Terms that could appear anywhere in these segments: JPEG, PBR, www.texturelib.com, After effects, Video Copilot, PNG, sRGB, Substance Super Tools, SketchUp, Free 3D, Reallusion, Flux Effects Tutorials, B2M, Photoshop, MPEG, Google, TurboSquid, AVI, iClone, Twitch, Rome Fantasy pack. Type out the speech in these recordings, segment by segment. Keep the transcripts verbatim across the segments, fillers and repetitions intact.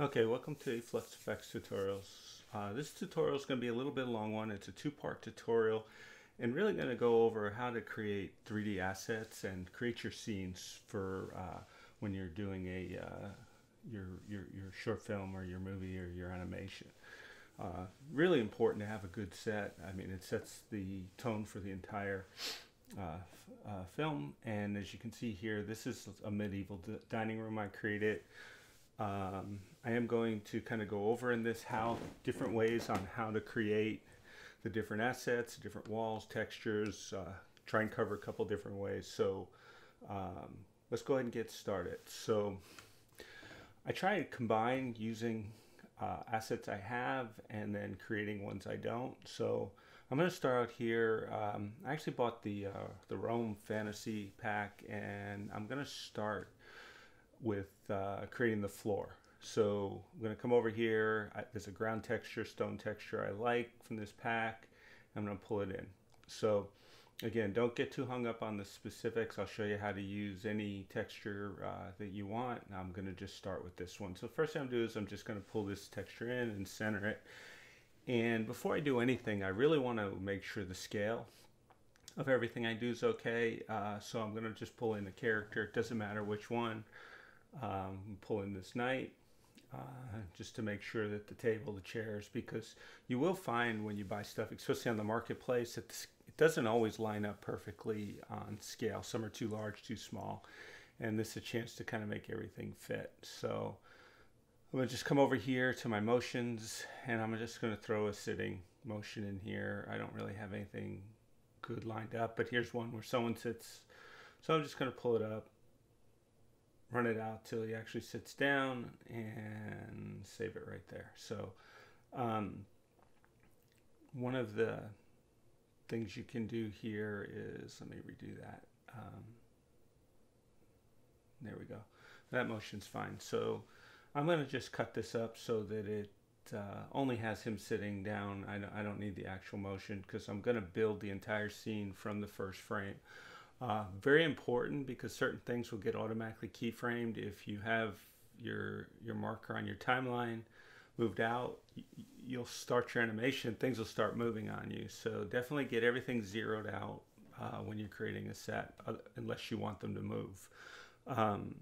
Okay, welcome to Flux Effects Tutorials. Uh, this tutorial is going to be a little bit long one. It's a two-part tutorial and really going to go over how to create three D assets and create your scenes for uh, when you're doing a uh, your, your, your short film or your movie or your animation. Uh, really important to have a good set. I mean, it sets the tone for the entire uh, uh, film. And as you can see here, this is a medieval dining room I created. Um, I am going to kind of go over in this how different ways on how to create the different assets, different walls, textures, uh, try and cover a couple different ways. So um, let's go ahead and get started. So I try and combine using uh, assets I have and then creating ones I don't. So I'm going to start out here. Um, I actually bought the, uh, the Rome Fantasy pack, and I'm going to start with uh, creating the floor. So I'm going to come over here. I, there's a ground texture, stone texture I like from this pack. I'm going to pull it in. So again, don't get too hung up on the specifics. I'll show you how to use any texture uh, that you want. And I'm going to just start with this one. So first thing I'm going to do is I'm just going to pull this texture in and center it. And before I do anything, I really want to make sure the scale of everything I do is okay. Uh, so I'm going to just pull in the character. It doesn't matter which one. Um, pull in this knight uh, just to make sure that the table, the chairs, because you will find when you buy stuff, especially on the marketplace, that it doesn't always line up perfectly on scale. Some are too large, too small, and this is a chance to kind of make everything fit. So I'm going to just come over here to my motions, and I'm just going to throw a sitting motion in here. I don't really have anything good lined up, but here's one where someone sits. So I'm just going to pull it up, run it out till he actually sits down, and save it right there. So um, one of the things you can do here is, let me redo that. Um, there we go. That motion's fine. So I'm going to just cut this up so that it uh, only has him sitting down. I don't, I don't need the actual motion because I'm going to build the entire scene from the first frame. Uh, very important, because certain things will get automatically keyframed. If you have your your marker on your timeline moved out, you'll start your animation, things will start moving on you. So definitely get everything zeroed out uh, when you're creating a set, unless you want them to move. Um,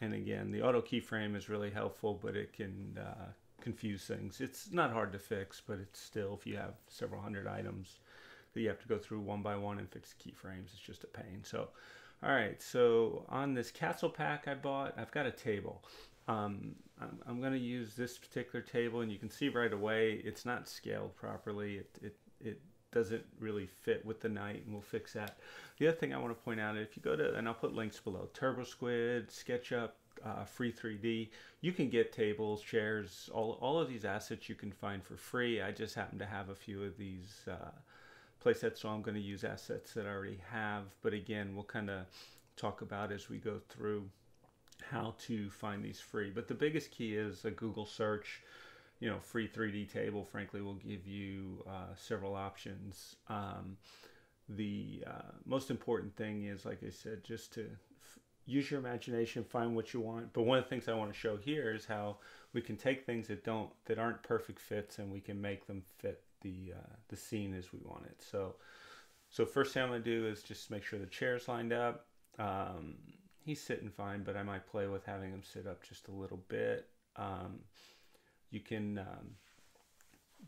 and again, the auto keyframe is really helpful, but it can uh, confuse things. It's not hard to fix, but it's still, if you have several hundred items that you have to go through one by one and fix the keyframes, it's just a pain. So, all right, so on this castle pack I bought, I've got a table. Um, I'm, I'm gonna use this particular table, and you can see right away, it's not scaled properly. It, it, it doesn't really fit with the knight, and we'll fix that. The other thing I wanna point out, if you go to, and I'll put links below, TurboSquid, SketchUp, uh, Free three D, you can get tables, chairs, all, all of these assets you can find for free. I just happen to have a few of these uh, playset, so I'm going to use assets that I already have, but again, we'll kind of talk about as we go through how to find these free. But the biggest key is a Google search. You know, free three D table, frankly, will give you uh, several options. Um, the uh, most important thing is, like I said, just to f use your imagination, find what you want. But one of the things I want to show here is how we can take things that don't, that aren't perfect fits, and we can make them fit the uh, the scene as we want it. So, so first thing I'm gonna do is just make sure the chair's lined up. Um, he's sitting fine, but I might play with having him sit up just a little bit. Um, you can um,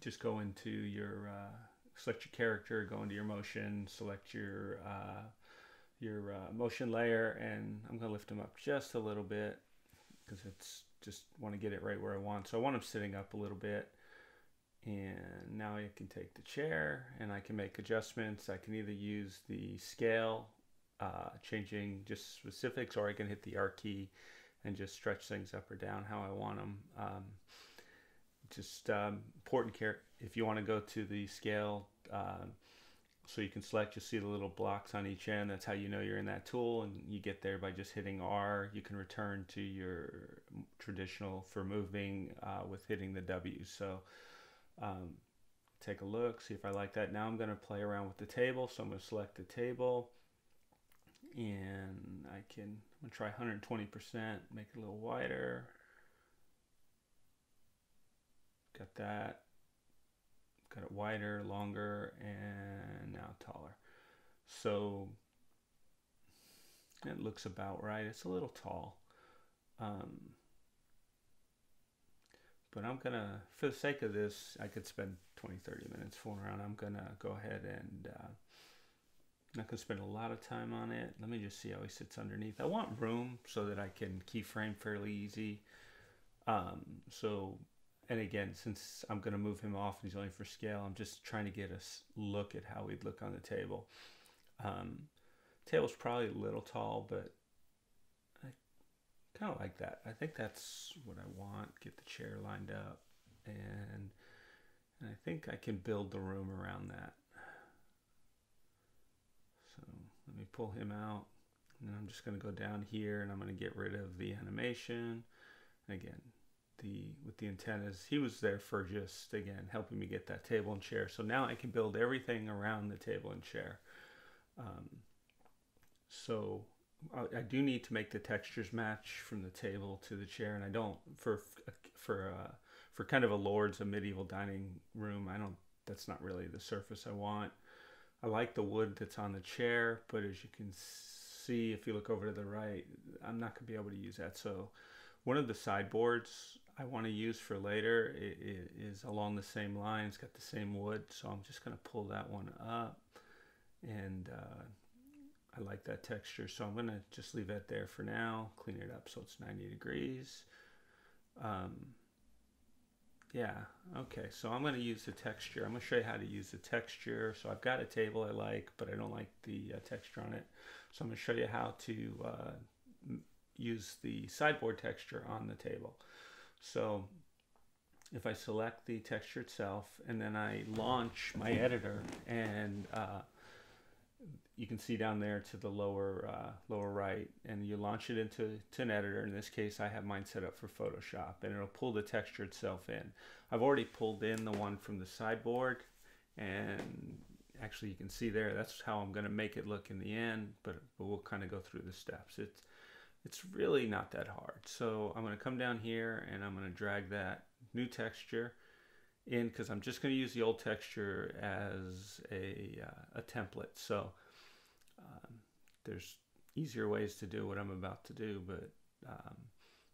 just go into your uh, select your character, go into your motion, select your uh, your uh, motion layer, and I'm gonna lift him up just a little bit because it's just want to get it right where I want. So I want him sitting up a little bit. And now I can take the chair and I can make adjustments. I can either use the scale, uh, changing just specifics, or I can hit the R key and just stretch things up or down how I want them. Um, just um, important care if you want to go to the scale, uh, so you can select, you see the little blocks on each end. That's how you know you're in that tool, and you get there by just hitting R. You can return to your traditional for moving uh, with hitting the W. So Um, take a look, see if I like that. Now I'm going to play around with the table. So I'm going to select the table, and I can, I'm going to try one hundred twenty percent, make it a little wider. got that, got it wider, longer, and now taller. So it looks about right. It's a little tall. Um, but I'm gonna, for the sake of this, I could spend twenty, thirty minutes fooling around. I'm gonna go ahead and uh, I'm not gonna spend a lot of time on it. Let me just see how he sits underneath. I want room so that I can keyframe fairly easy. Um, so, and again, since I'm gonna move him off and he's only for scale, I'm just trying to get a look at how he'd look on the table. Um, table's probably a little tall, but kind of like that. I think that's what I want. Get the chair lined up, and, and I think I can build the room around that. So let me pull him out, and I'm just going to go down here, and I'm going to get rid of the animation. And again, the with the intent is he was there for just again helping me get that table and chair. So now I can build everything around the table and chair. Um, so. I do need to make the textures match from the table to the chair, and I don't for for uh, for kind of a lord's a medieval dining room. I don't. That's not really the surface I want. I like the wood that's on the chair, but as you can see, if you look over to the right, I'm not going to be able to use that. So, one of the sideboards I want to use for later is along the same line. It's got the same wood, so I'm just going to pull that one up and. Uh, I like that texture, so I'm gonna just leave that there for now, clean it up so it's ninety degrees. Um, yeah, okay, so I'm gonna use the texture. I'm gonna show you how to use the texture. So I've got a table I like, but I don't like the uh, texture on it. So I'm gonna show you how to uh, use the sideboard texture on the table. So if I select the texture itself, and then I launch my editor, and uh, you can see down there to the lower uh, lower right, and you launch it into to an editor. In this case, I have mine set up for Photoshop, and it'll pull the texture itself in. I've already pulled in the one from the sideboard, and actually you can see there, that's how I'm going to make it look in the end, but, but we'll kind of go through the steps. It's, it's really not that hard. So I'm going to come down here, and I'm going to drag that new texture in, because I'm just going to use the old texture as a, uh, a template. So Um, there's easier ways to do what I'm about to do, but um,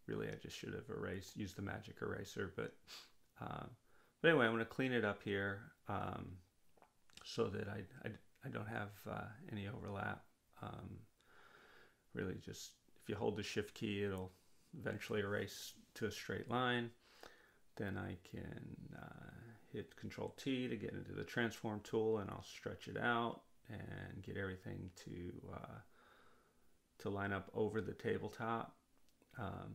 really I just should have erased, used the magic eraser. But, um, but anyway, I'm going to clean it up here um, so that I, I, I don't have uh, any overlap. Um, really just if you hold the shift key, it'll eventually erase to a straight line. Then I can uh, hit Control T to get into the transform tool, and I'll stretch it out and get everything to uh, to line up over the tabletop. Um,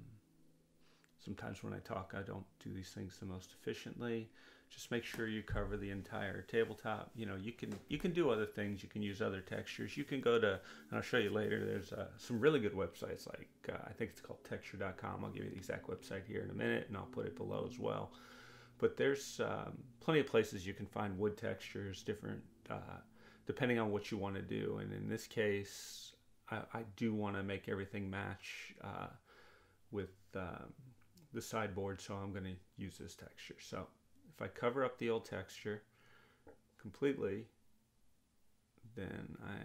sometimes when I talk, I don't do these things the most efficiently. Just make sure you cover the entire tabletop. You know, you can you can do other things. You can use other textures. You can go to, and I'll show you later, there's uh, some really good websites, like uh, I think it's called texture dot com. I'll give you the exact website here in a minute, and I'll put it below as well. But there's um, plenty of places you can find wood textures, different uh, depending on what you want to do. And in this case, I, I do want to make everything match uh, with um, the sideboard, so I'm going to use this texture. So if I cover up the old texture completely, then I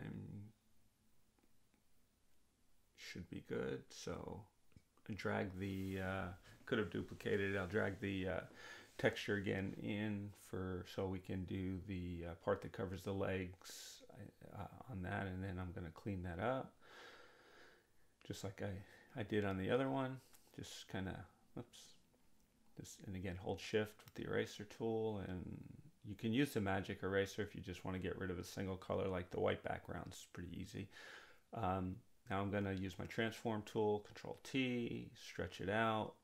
should be good. So I drag the, uh, could have duplicated it, I'll drag the uh, texture again in for so we can do the uh, part that covers the legs uh, on that, and then I'm going to clean that up just like I I did on the other one. Just kind of oops just and again hold shift with the eraser tool, and you can use the magic eraser if you just want to get rid of a single color, like the white background's pretty easy. Um, now I'm going to use my transform tool, Control T, stretch it out.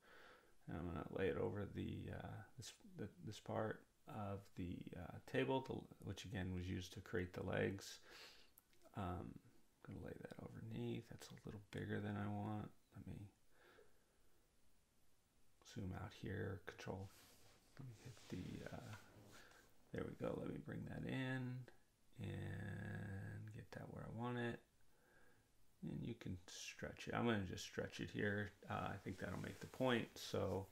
I'm going to lay it over the uh, this the, this part of the uh, table, to, which again was used to create the legs. Um, I'm going to lay that underneath. That's a little bigger than I want. Let me zoom out here. Control. Let me hit the. Uh, there we go. Let me bring that in and get that where I want it. And you can stretch it. I'm going to just stretch it here. Uh, I think that'll make the point. So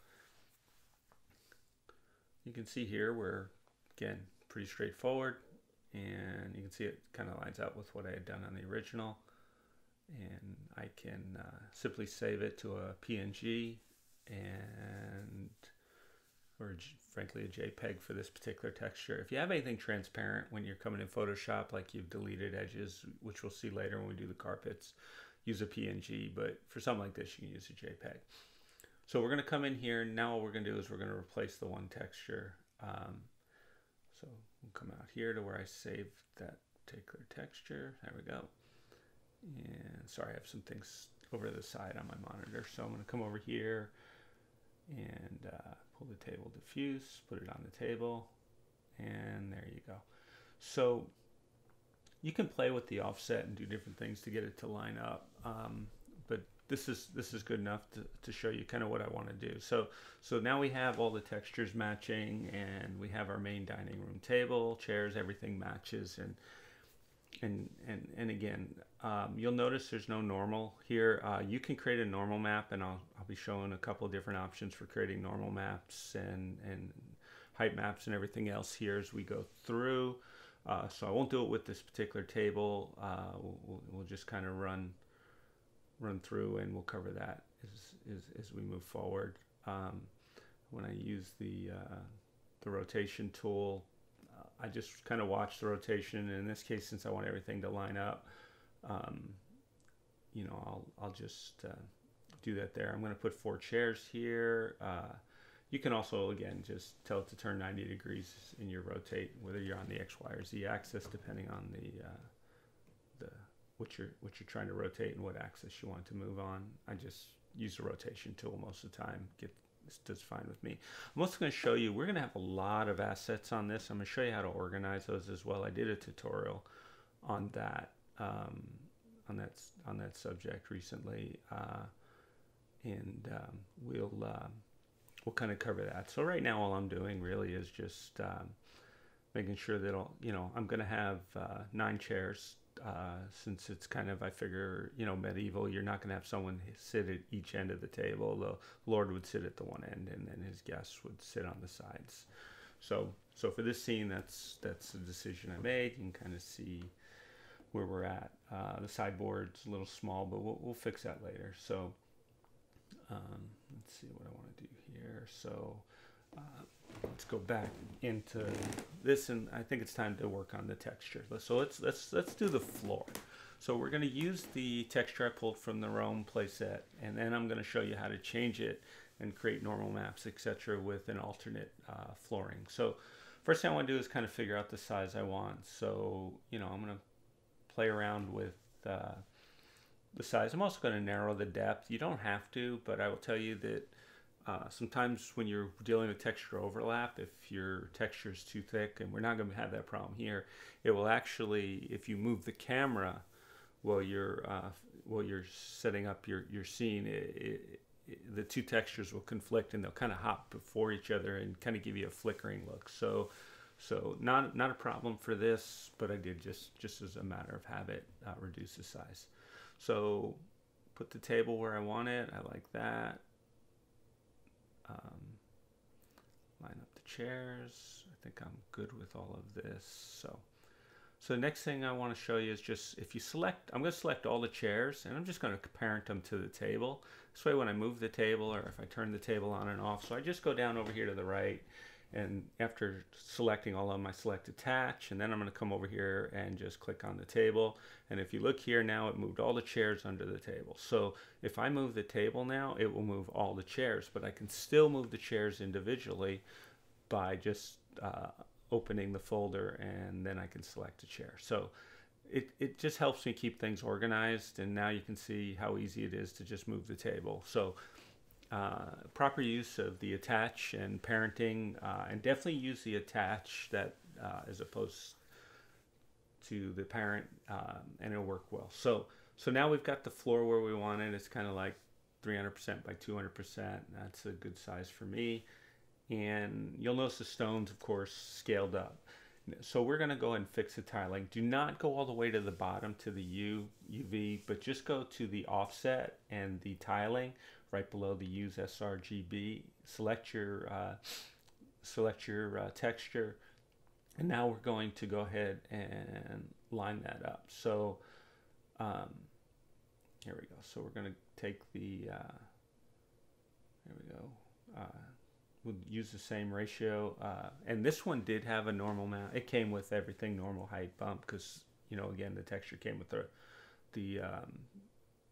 you can see here we're, again, pretty straightforward, and you can see it kind of lines up with what I had done on the original. And I can uh, simply save it to a P N G and, or frankly, a JPEG for this particular texture. If you have anything transparent when you're coming in Photoshop, like you've deleted edges, which we'll see later when we do the carpets, use a P N G, but for something like this, you can use a JPEG. So we're gonna come in here, and now what we're gonna do is we're gonna replace the one texture. Um, so we'll come out here to where I saved that particular texture, there we go. And sorry, I have some things over to the side on my monitor. So I'm gonna come over here and uh, pull the table diffuse, put it on the table, and there you go. So you can play with the offset and do different things to get it to line up. Um, but this is this is good enough to, to show you kind of what I want to do. So so now we have all the textures matching, and we have our main dining room table, chairs, everything matches. And and and and again, um, you'll notice there's no normal here. Uh, you can create a normal map, and I'll I'll be showing a couple of different options for creating normal maps and and height maps and everything else here as we go through. Uh, so I won't do it with this particular table. Uh, we'll, we'll just kind of run run through, and we'll cover that as, as, as we move forward. Um, when I use the, uh, the rotation tool, uh, I just kind of watch the rotation. And in this case, since I want everything to line up, um, you know, I'll, I'll just uh, do that there. I'm going to put four chairs here. Uh, You can also, again, just tell it to turn ninety degrees in your rotate, whether you're on the X, Y, or Z axis, depending on the, uh, the what you're what you're trying to rotate and what axis you want to move on. I just use the rotation tool most of the time. Get, this does fine with me. I'm also going to show you, we're going to have a lot of assets on this. I'm going to show you how to organize those as well. I did a tutorial on that um, on that on that subject recently, uh, and um, we'll. Uh, We'll kind of cover that. So right now, all I'm doing really is just um, making sure that all, you know, I'm going to have uh, nine chairs uh, since it's kind of, I figure, you know, medieval, you're not going to have someone sit at each end of the table. The Lord would sit at the one end, and then his guests would sit on the sides. So, so for this scene, that's, that's the decision I made. You can kind of see where we're at. Uh, the sideboard's a little small, but we'll, we'll fix that later. So Um, let's see what I want to do here. So uh, let's go back into this, and I think it's time to work on the texture. So let's let's let's do the floor. So we're going to use the texture I pulled from the Rome playset, and then I'm going to show you how to change it and create normal maps, et cetera, with an alternate uh, flooring. So first thing I want to do is kind of figure out the size I want. So you know, I'm going to play around with. Uh, the size. I'm also going to narrow the depth. You don't have to, but I will tell you that uh, sometimes when you're dealing with texture overlap, if your texture is too thick, and we're not going to have that problem here, it will actually, if you move the camera while you're uh, while you're setting up your your scene, it, it, the two textures will conflict, and they'll kind of hop before each other and kind of give you a flickering look. So, so not not a problem for this, but I did just just as a matter of habit uh, reduce the size. So put the table where I want it. I like that. Um, line up the chairs. I think I'm good with all of this. So, so the next thing I want to show you is just if you select, I'm going to select all the chairs, and I'm just going to parent them to the table. This way when I move the table, or if I turn the table on and off, so I just go down over here to the right, and after selecting all of them, I select attach, and then I'm going to come over here and just click on the table. And if you look here now, it moved all the chairs under the table. So if I move the table now, it will move all the chairs, but I can still move the chairs individually by just uh, opening the folder, and then I can select a chair. So it, it just helps me keep things organized, and now you can see how easy it is to just move the table. So. Uh, proper use of the attach and parenting, uh, and definitely use the attach that uh, as opposed to the parent, um, and it'll work well. So so now we've got the floor where we want it. It's kind of like three hundred percent by two hundred percent. That's a good size for me. And you'll notice the stones, of course, scaled up. So we're going to go ahead and fix the tiling. Do not go all the way to the bottom to the U, U V, but just go to the offset and the tiling. Right below the use S R G B, select your uh, select your uh, texture, and now we're going to go ahead and line that up. So um, here we go. So we're going to take the, uh, here we go. Uh, we'll use the same ratio. Uh, and this one did have a normal mount. It came with everything, normal height, bump, because, you know, again, the texture came with the, the um,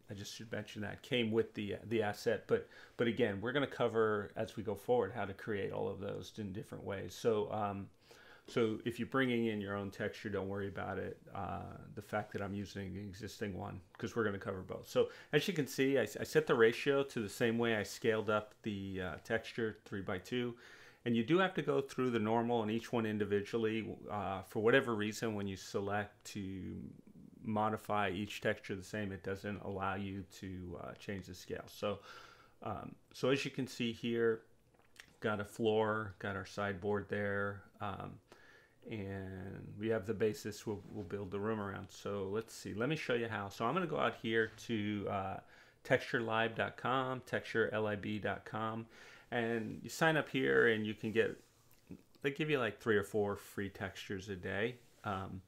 I just should mention that came with the the asset, but but again, we're going to cover as we go forward how to create all of those in different ways. So um, so if you're bringing in your own texture, don't worry about it. Uh, the fact that I'm using the existing one, because we're going to cover both. So as you can see, I, I set the ratio to the same way I scaled up the uh, texture three by two, and you do have to go through the normal and each one individually uh, for whatever reason. When you select to modify each texture the same, it doesn't allow you to uh, change the scale. So um, so as you can see here, got a floor, got our sideboard there, um, and we have the basis we'll, we'll build the room around. So let's see, let me show you how. So I'm going to go out here to uh, texture lib dot com, texture lib dot com, and you sign up here, and you can get, they give you like three or four free textures a day. Um,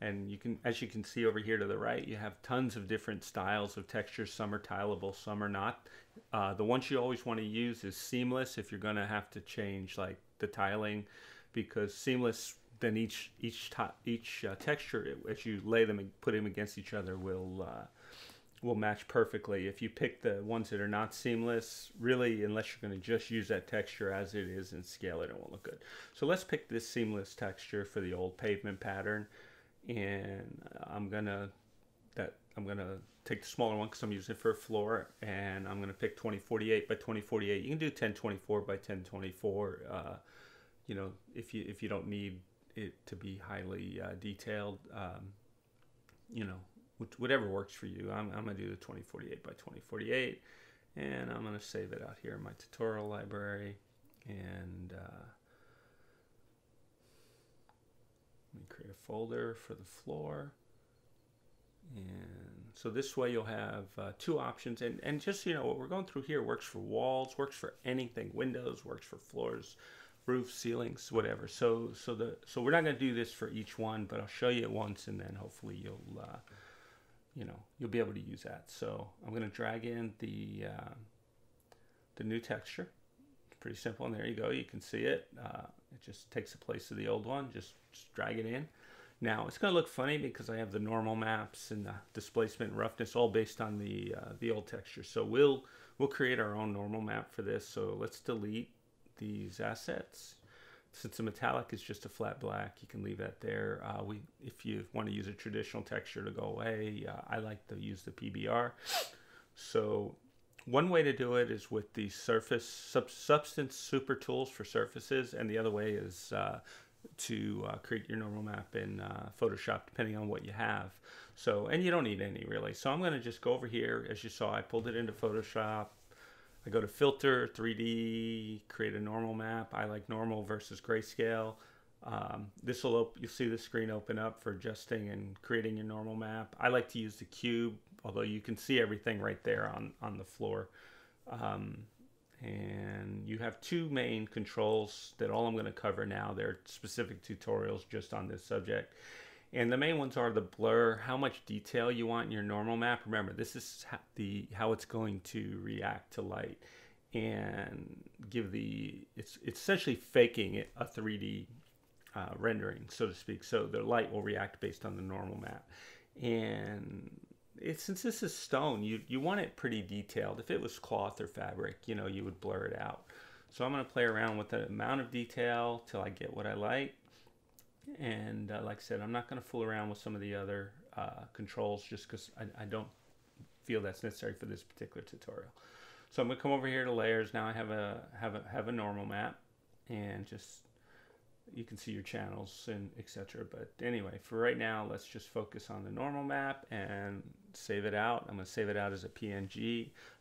And you can, as you can see over here to the right, you have tons of different styles of textures. Some are tileable, some are not. Uh, the ones you always want to use is seamless if you're going to have to change like the tiling, because seamless, then each each each uh, texture, as you lay them and put them against each other, will uh, will match perfectly. If you pick the ones that are not seamless, really, unless you're going to just use that texture as it is and scale it, it won't look good. So let's pick this seamless texture for the old pavement pattern. And I'm gonna that I'm gonna take the smaller one because I'm using it for a floor, and I'm gonna pick twenty forty-eight by twenty forty-eight. You can do ten twenty-four by ten twenty-four. Uh, you know, if you if you don't need it to be highly uh, detailed, um, you know, which, whatever works for you. I'm, I'm gonna do the twenty forty-eight by twenty forty-eight, and I'm gonna save it out here in my tutorial library, and. Uh, Let me create a folder for the floor. And so this way you'll have uh, two options. And, and just, you know, what we're going through here works for walls, works for anything, windows, works for floors, roofs, ceilings, whatever. So so the so we're not going to do this for each one, but I'll show you it once, and then hopefully you'll, uh, you know, you'll be able to use that. So I'm going to drag in the, uh, the new texture. It's pretty simple. And there you go. You can see it. Uh, it just takes the place of the old one. Just Just drag it in. Now it's going to look funny because I have the normal maps and the displacement and roughness all based on the uh, the old texture. So we'll we'll create our own normal map for this. So let's delete these assets. Since the metallic is just a flat black, you can leave that there. Uh, we if you want to use a traditional texture to go away, uh, I like to use the P B R. So one way to do it is with the surface sub Substance Super Tools for surfaces, and the other way is uh, to uh, create your normal map in uh, Photoshop, depending on what you have. So, and you don't need any really. So I'm going to just go over here. As you saw, I pulled it into Photoshop. I go to filter, three D, create a normal map. I like normal versus grayscale. Um, this will open, you'll see the screen open up for adjusting and creating your normal map. I like to use the cube, although you can see everything right there on, on the floor. Um, And you have two main controls that all I'm going to cover now. They're specific tutorials just on this subject. And the main ones are the blur, how much detail you want in your normal map. Remember, this is how, the, how it's going to react to light and give the, it's, it's essentially faking it, a three D uh, rendering, so to speak. So the light will react based on the normal map. And It, since this is stone, you, you want it pretty detailed. If it was cloth or fabric, you know, you would blur it out. So I'm going to play around with the amount of detail till I get what I like. And uh, like I said, I'm not going to fool around with some of the other uh, controls just because I, I don't feel that's necessary for this particular tutorial. So I'm going to come over here to layers. Now I have a, have a, have a normal map, and just you can see your channels and et cetera. But anyway, for right now, let's just focus on the normal map and save it out. I'm going to save it out as a P N G.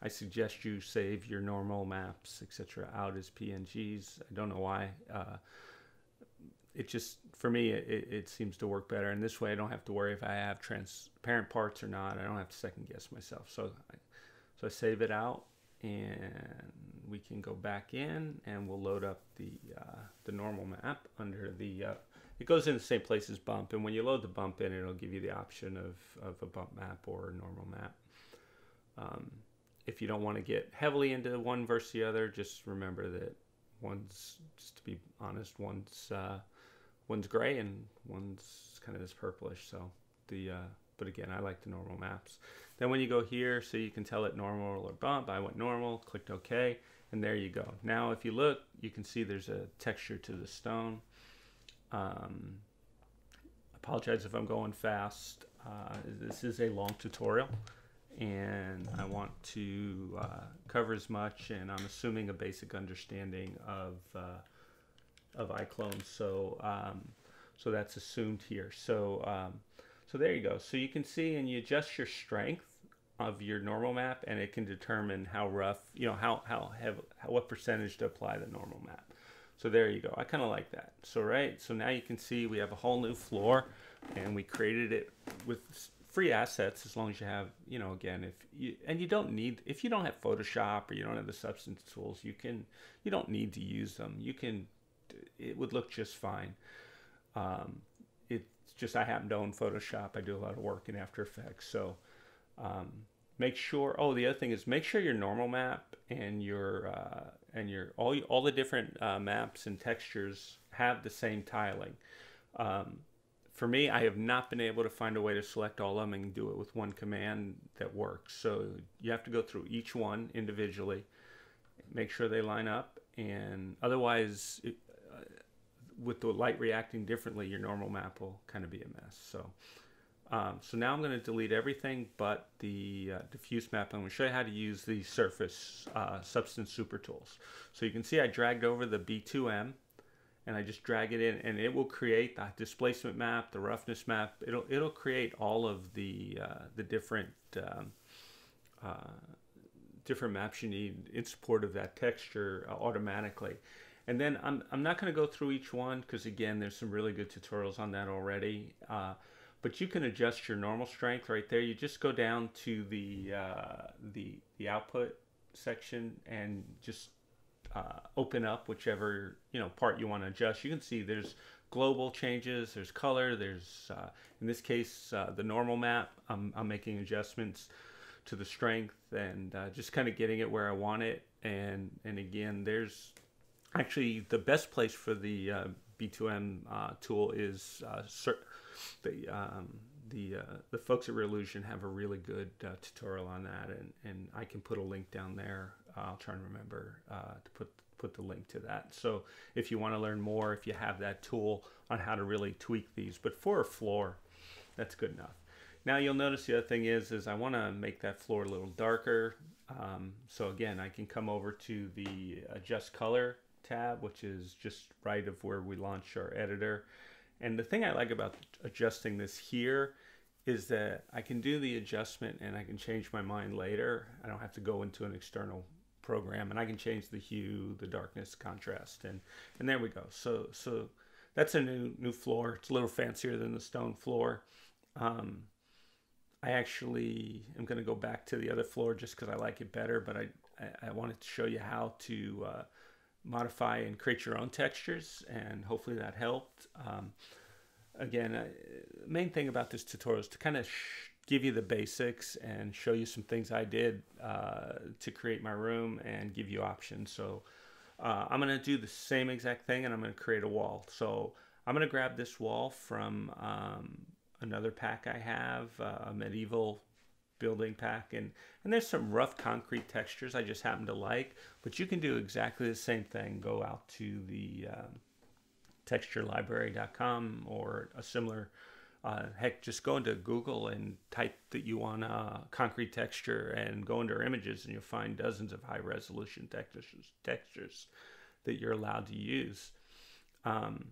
I suggest you save your normal maps, et cetera, out as P N Gs. I don't know why. Uh, it just, for me, it, it seems to work better. And this way, I don't have to worry if I have transparent parts or not. I don't have to second guess myself. So I, so I save it out, and we can go back in and we'll load up the uh, the normal map under the, uh, it goes in the same place as bump, and when you load the bump in, it'll give you the option of, of a bump map or a normal map. Um, if you don't want to get heavily into one versus the other, just remember that one's, just to be honest, one's uh, one's gray and one's kind of this purplish. So the uh, but again, I like the normal maps. Then when you go here, so you can tell it normal or bump, I went normal, clicked OK, and there you go. Now if you look, you can see there's a texture to the stone. Um, apologize if I'm going fast. Uh, this is a long tutorial, and I want to uh, cover as much, and I'm assuming a basic understanding of, uh, of iClone, so, um, so that's assumed here. So, um, so there you go. So you can see, and you adjust your strength of your normal map, and it can determine how rough, you know, how, how, heavy, how what percentage to apply the normal map. So there you go. I kind of like that. So, right. So now you can see we have a whole new floor, and we created it with free assets, as long as you have, you know, again, if you, and you don't need, if you don't have Photoshop or you don't have the Substance tools, you can, you don't need to use them. You can, it would look just fine. Um, it's just, I happen to own Photoshop. I do a lot of work in After Effects. So um, make sure, oh, the other thing is make sure your normal map and your, uh, and your, all, all the different uh, maps and textures have the same tiling. Um, For me, I have not been able to find a way to select all of them and do it with one command that works. So you have to go through each one individually, make sure they line up, and otherwise, it, uh, with the light reacting differently, your normal map will kind of be a mess. So, um, so now I'm going to delete everything but the uh, diffuse map. I'm going to show you how to use the Surface uh, Substance Super Tools. So you can see I dragged over the B two M. And I just drag it in, and it will create the displacement map, the roughness map. It'll it'll create all of the uh, the different um, uh, different maps you need in support of that texture uh, automatically. And then I'm I'm not going to go through each one because again, there's some really good tutorials on that already. Uh, but you can adjust your normal strength right there. You just go down to the uh, the the output section and just Uh, open up whichever, you know, part you want to adjust. You can see there's global changes, there's color, there's uh, in this case uh, the normal map. I'm, I'm making adjustments to the strength and uh, just kind of getting it where I want it. And and again, there's actually the best place for the uh, B two M uh, tool is uh, the um, the uh, the folks at Reallusion have a really good uh, tutorial on that, and and I can put a link down there. I'll try and remember uh, to put put the link to that. So if you want to learn more, if you have that tool on how to really tweak these, but for a floor, that's good enough. Now you'll notice the other thing is, is I want to make that floor a little darker. Um, so again, I can come over to the Adjust Color tab, which is just right of where we launch our editor. And the thing I like about adjusting this here is that I can do the adjustment and I can change my mind later. I don't have to go into an external program, and I can change the hue, the darkness, contrast, and and there we go. So so that's a new new floor. It's a little fancier than the stone floor. Um, I actually am going to go back to the other floor just because I like it better, but I, I I wanted to show you how to uh, modify and create your own textures, and hopefully that helped. Um, Again, the uh, main thing about this tutorial is to kind of give you the basics and show you some things I did uh, to create my room and give you options. So uh, I'm going to do the same exact thing, and I'm going to create a wall. So I'm going to grab this wall from um, another pack I have, uh, a medieval building pack. And, and there's some rough concrete textures I just happen to like, but you can do exactly the same thing. Go out to the... Um, texture library dot com or a similar, uh, heck, just go into Google and type that you want a concrete texture and go into images, and you'll find dozens of high resolution textures, textures that you're allowed to use. Um,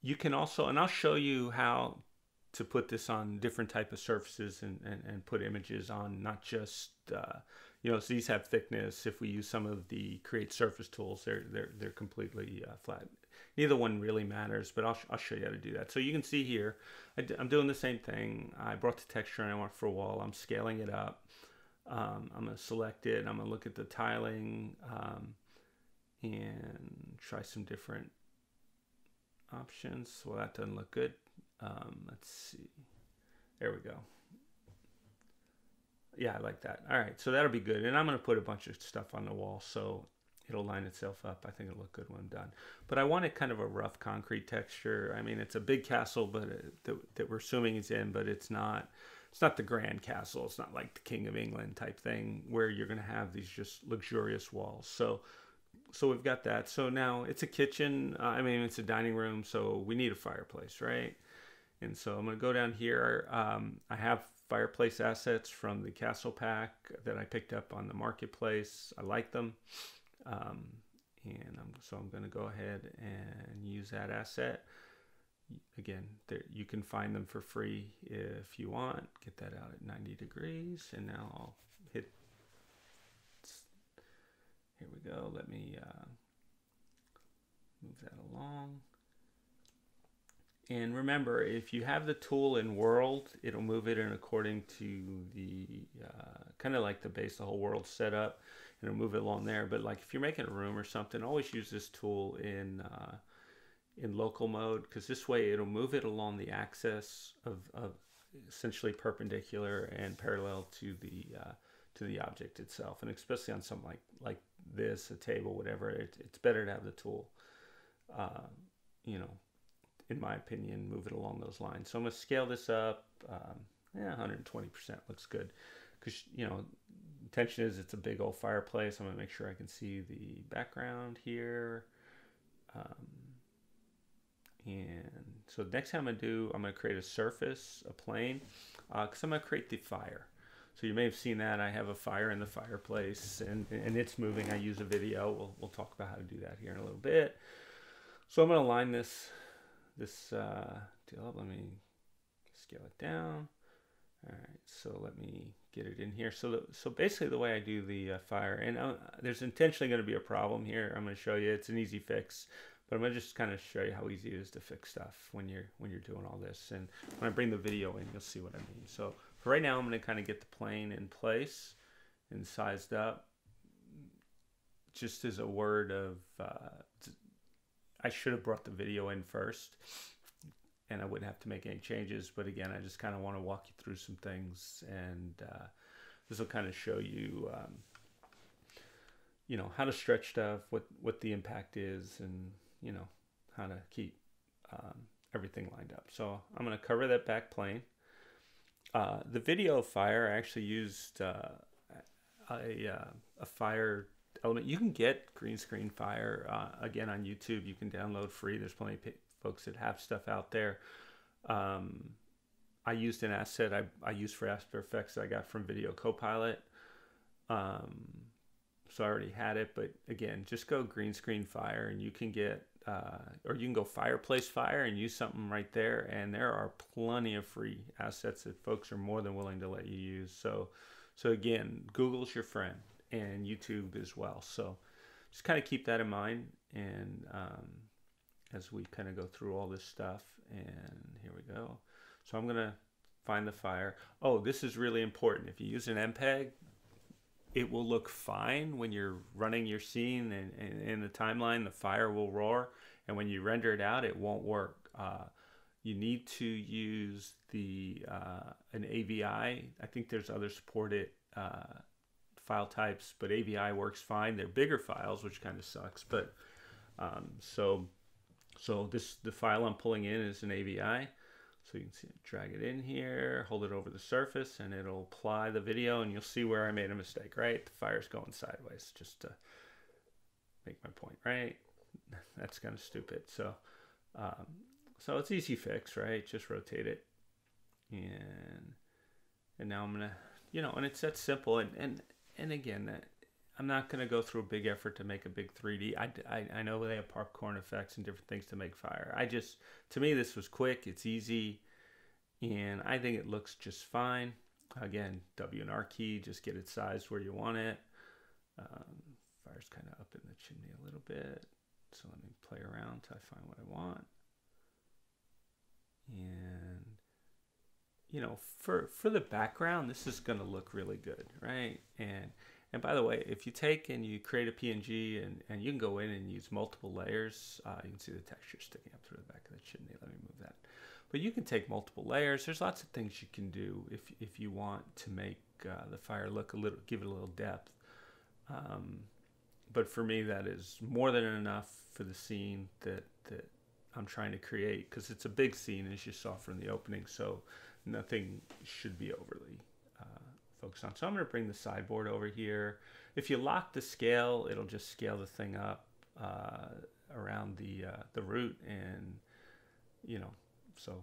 you can also, and I'll show you how to put this on different type of surfaces and, and, and put images on, not just, uh, you know, so these have thickness. If we use some of the create surface tools, they're, they're, they're completely uh, flat. Neither one really matters, but I'll, sh I'll show you how to do that. So you can see here, I d I'm doing the same thing. I brought the texture I want for a wall. I'm scaling it up. Um, I'm going to select it. I'm going to look at the tiling um, and try some different options. Well, that doesn't look good. Um, let's see. There we go. Yeah, I like that. All right, so that'll be good. And I'm going to put a bunch of stuff on the wall so it'll line itself up. I think it'll look good when I'm done. But I wanted kind of a rough concrete texture. I mean, it's a big castle, but it, that, that we're assuming is in, but it's not. It's not the Grand Castle. It's not like the King of England type thing where you're going to have these just luxurious walls. So, so we've got that. So now it's a kitchen. Uh, I mean, it's a dining room. So we need a fireplace, right? And so I'm going to go down here. Um, I have fireplace assets from the castle pack that I picked up on the marketplace. I like them. Um, and I'm, so I'm going to go ahead and use that asset. Again, there, you can find them for free if you want. Get that out at ninety degrees. And now I'll hit, here we go. Let me uh, move that along. And remember, if you have the tool in world, it'll move it in according to the, uh, kind of like the base, the whole world setup, and it'll move it along there. But like if you're making a room or something, always use this tool in, uh, in local mode, because this way it'll move it along the axis of, of essentially perpendicular and parallel to the uh, to the object itself, and especially on something like like this, a table, whatever. It, it's better to have the tool, uh, you know, in my opinion, move it along those lines. So I'm gonna scale this up. Um, yeah, one hundred twenty percent looks good, because you know, intention is it's a big old fireplace. I'm gonna make sure I can see the background here. Um, And so next time I'm going to do, I'm going to create a surface, a plane, because uh, I'm going to create the fire. So you may have seen that. I have a fire in the fireplace, and, and it's moving. I use a video. We'll, we'll talk about how to do that here in a little bit. So I'm going to align this, this uh, deal up. Let me scale it down. All right, so let me get it in here. So, the, so basically the way I do the uh, fire, and uh, there's intentionally going to be a problem here. I'm going to show you. It's an easy fix. But I'm gonna just kind of show you how easy it is to fix stuff when you're when you're doing all this. And when I bring the video in, you'll see what I mean. So for right now, I'm gonna kind of get the plane in place and sized up. Just as a word of, uh, I should have brought the video in first, and I wouldn't have to make any changes. But again, I just kind of want to walk you through some things, and uh, this will kind of show you. Um, you know, how to stretch stuff, what what the impact is, and you know, how to keep um, everything lined up. So I'm going to cover that back plane. Uh, the video fire, I actually used uh, a, uh, a fire element. You can get green screen fire, uh, again, on YouTube. You can download free. There's plenty of folks that have stuff out there. Um, I used an asset I, I used for After Effects that I got from Video Copilot. Um, So I already had it, but again, just go green screen fire, and you can get, uh, or you can go fireplace fire and use something right there. And there are plenty of free assets that folks are more than willing to let you use. So, so again, Google's your friend, and YouTube as well. So just kind of keep that in mind. And um, as we kind of go through all this stuff, and here we go. So I'm gonna find the fire. Oh, this is really important. If you use an M P E G, it will look fine when you're running your scene, and, and in the timeline, the fire will roar. And when you render it out, it won't work. Uh, you need to use the uh, an A V I. I think there's other supported uh, file types, but A V I works fine. They're bigger files, which kind of sucks. But um, so so this the file I'm pulling in is an A V I. So you can see, drag it in here, hold it over the surface, and it'll apply the video, and you'll see where I made a mistake, right? The fire's going sideways, just to make my point, right? That's kind of stupid. So um, so it's easy fix, right? Just rotate it. And and now I'm going to, you know, and it's that simple. And, and, and again, I'm not going to go through a big effort to make a big three D. I, I, I know they have popcorn effects and different things to make fire. I just, to me, this was quick. It's easy. And I think it looks just fine. Again, W and R key, just get it sized where you want it. Um, fire's kind of up in the chimney a little bit. So let me play around till I find what I want. And you know, for, for the background, this is going to look really good, right? And, and by the way, if you take and you create a P N G, and, and you can go in and use multiple layers, uh, you can see the texture sticking up through the back of the chimney. Let me move that. But you can take multiple layers. There's lots of things you can do if, if you want to make uh, the fire look a little, give it a little depth. Um, but for me, that is more than enough for the scene that, that I'm trying to create, because it's a big scene, as you saw from the opening. So nothing should be overly uh, focused on. So I'm going to bring the sideboard over here. If you lock the scale, it'll just scale the thing up uh, around the, uh, the root, and, you know, so,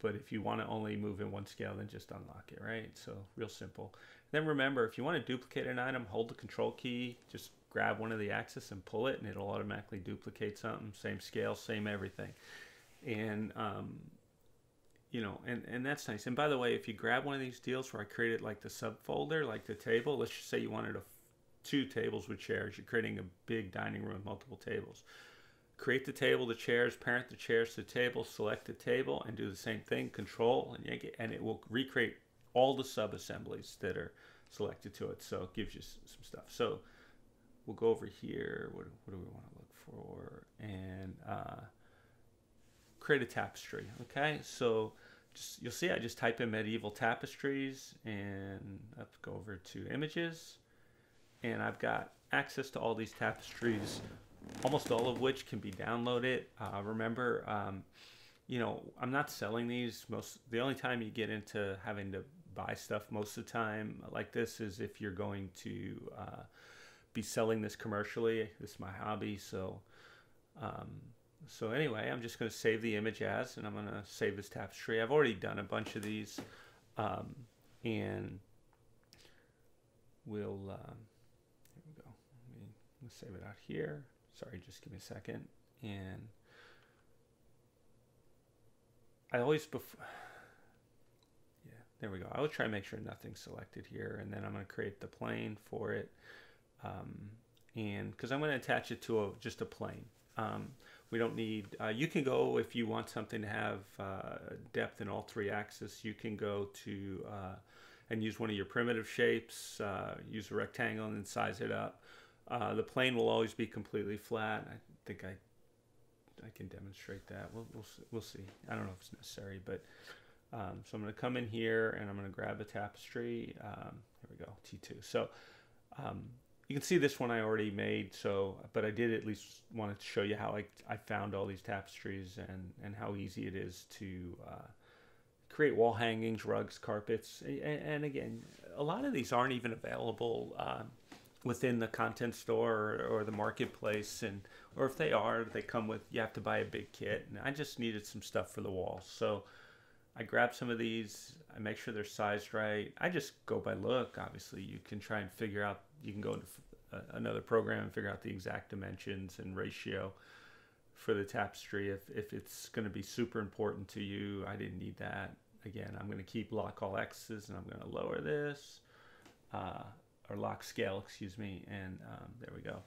but if you want to only move in one scale, then just unlock it, right? So real simple. Then remember, if you want to duplicate an item, hold the control key, just grab one of the axes and pull it, and it'll automatically duplicate something, same scale, same everything. And, um, you know, and, and that's nice. And by the way, if you grab one of these deals where I created like the subfolder, like the table, let's just say you wanted a, two tables with chairs, you're creating a big dining room with multiple tables. Create the table, the chairs, parent the chairs to the table, select the table, and do the same thing, control, and yank it, and it will recreate all the sub-assemblies that are selected to it, so it gives you some stuff. So we'll go over here, what, what do we want to look for, and uh, create a tapestry, okay? So just, you'll see I just type in medieval tapestries, and let's go over to images, and I've got access to all these tapestries, almost all of which can be downloaded. Uh, remember, um, you know, I'm not selling these. Most, the only time you get into having to buy stuff most of the time like this is if you're going to uh, be selling this commercially. This is my hobby. So, um, so anyway, I'm just going to save the image as, and I'm going to save this tapestry. I've already done a bunch of these, um, and we'll, uh, here we go. Let me, let's save it out here. Sorry, just give me a second. And I always, before, yeah, there we go. I will try to make sure nothing's selected here. And then I'm going to create the plane for it. Um, and because I'm going to attach it to a, just a plane. Um, we don't need, uh, you can go, if you want something to have uh, depth in all three axes, you can go to uh, and use one of your primitive shapes, uh, use a rectangle and then size it up. Uh, the plane will always be completely flat. I think I, I can demonstrate that. We'll, we'll, we'll see. I don't know if it's necessary, but um, so I'm going to come in here and I'm going to grab a tapestry. Um, here we go, T two. So um, you can see this one I already made. So, but I did at least wanted to show you how I, I found all these tapestries and, and how easy it is to uh, create wall hangings, rugs, carpets. And, and again, a lot of these aren't even available Uh, within the content store or, or the marketplace, and or if they are, they come with, you have to buy a big kit, and I just needed some stuff for the walls. So I grabbed some of these, I make sure they're sized right. I just go by look. Obviously you can try and figure out, you can go into f another program and figure out the exact dimensions and ratio for the tapestry if, if it's gonna be super important to you. I didn't need that. Again, I'm gonna keep lock all X's, and I'm gonna lower this. Uh, or lock scale, excuse me, and um, there we go.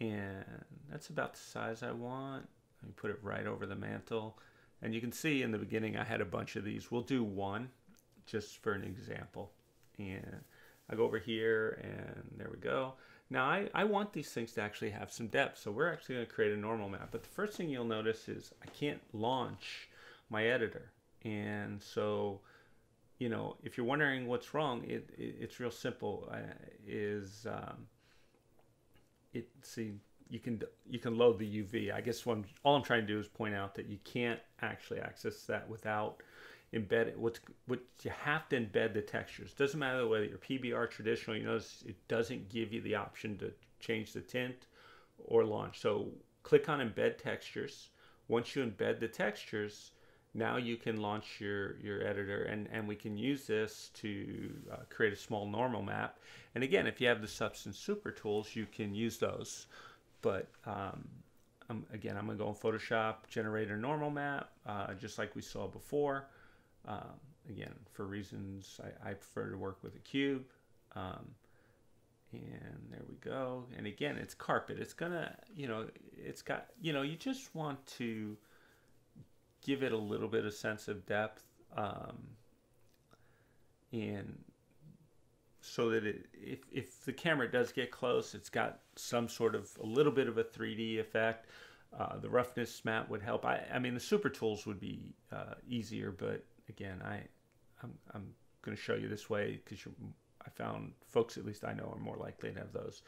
And that's about the size I want. Let me put it right over the mantle. And you can see in the beginning I had a bunch of these. We'll do one just for an example. And I go over here, and there we go. Now I, I want these things to actually have some depth, so we're actually gonna create a normal map. But the first thing you'll notice is I can't launch my editor. And so, you know, if you're wondering what's wrong, it, it it's real simple. Uh, is um, it see you can you can load the U V. I guess what I'm, all I'm trying to do is point out that you can't actually access that without embedding. What's what you have to embed the textures. Doesn't matter whether you're P B R traditional. You notice it doesn't give you the option to change the tint or launch. So click on embed textures. Once you embed the textures, now you can launch your, your editor, and, and we can use this to uh, create a small normal map. And again, if you have the Substance Super Tools, you can use those. But um, I'm, again, I'm going to go in Photoshop, generate a normal map, uh, just like we saw before. Um, again, for reasons, I, I prefer to work with a cube. Um, and there we go. And again, it's carpet. It's going to, you know, it's got, you know, you just want to give it a little bit of sense of depth. um, and so that it, if, if the camera does get close, it's got some sort of a little bit of a three D effect. Uh, the roughness map would help. I, I mean, the super tools would be uh, easier, but again, I, I'm, I'm going to show you this way because I found folks, at least I know, are more likely to have those.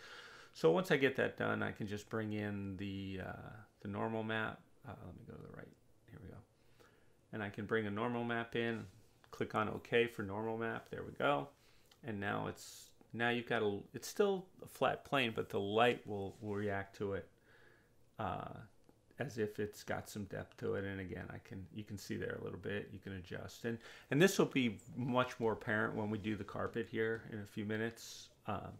So once I get that done, I can just bring in the, uh, the normal map. Uh, let me go to the right. Here we go. And I can bring a normal map in, click on OK for normal map. There we go. And now it's, now you've got a, it's still a flat plane, but the light will, will react to it. Uh, as if it's got some depth to it. And again, I can, you can see there a little bit, you can adjust. And, and this will be much more apparent when we do the carpet here in a few minutes. Um,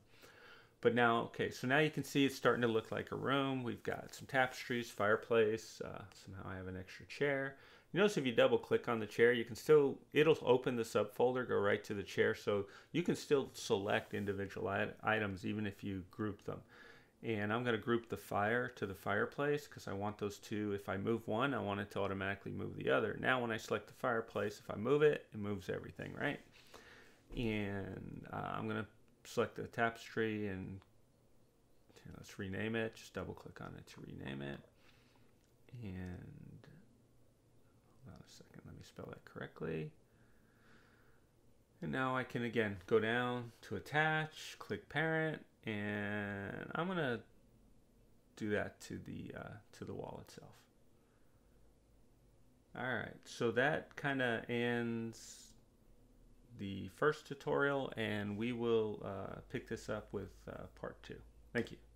but now, okay, so now you can see it's starting to look like a room. We've got some tapestries, fireplace, uh, somehow I have an extra chair. You notice if you double click on the chair, you can still, it'll open the subfolder, go right to the chair. So you can still select individual items, even if you group them. And I'm going to group the fire to the fireplace because I want those two. If I move one, I want it to automatically move the other. Now when I select the fireplace, if I move it, it moves everything, right? And uh, I'm going to select the tapestry and you know, let's rename it. Just double click on it to rename it. And hold on a second, let me spell that correctly. And now I can again go down to attach, click parent. And I'm gonna do that to the uh, to the wall itself. All right, so that kind of ends the first tutorial, and we will uh, pick this up with uh, part two. Thank you.